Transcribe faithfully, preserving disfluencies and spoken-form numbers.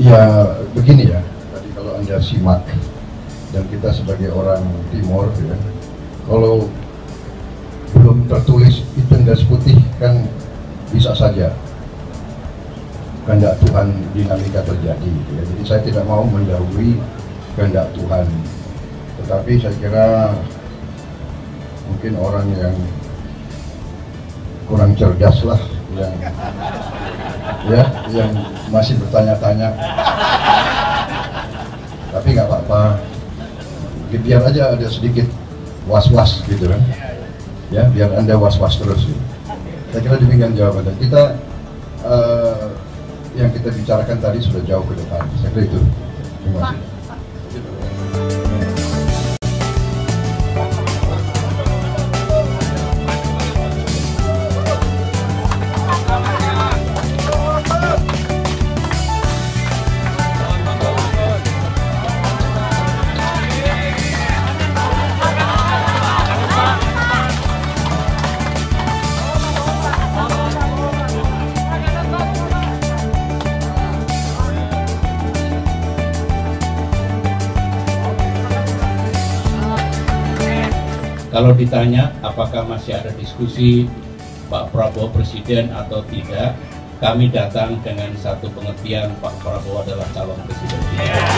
Ya begini ya, tadi kalau Anda simak, dan kita sebagai orang Timur ya, kalau belum tertulis hitam dan putih kan bisa saja kehendak Tuhan dinamika terjadi ya. Jadi saya tidak mau mendahului kehendak Tuhan, tetapi saya kira mungkin orang yang kurang cerdas lah yang ya yang masih bertanya-tanya, tapi nggak apa-apa, biar aja ada sedikit was-was gitu kan ya, biar Anda was-was terus gitu. Saya kira demikian jawabannya. Kita uh, yang kita bicarakan tadi sudah jauh ke depan, saya kira itu. Terima kasih. Kalau ditanya apakah masih ada diskusi Pak Prabowo Presiden atau tidak, kami datang dengan satu pengertian, Pak Prabowo adalah calon Presiden.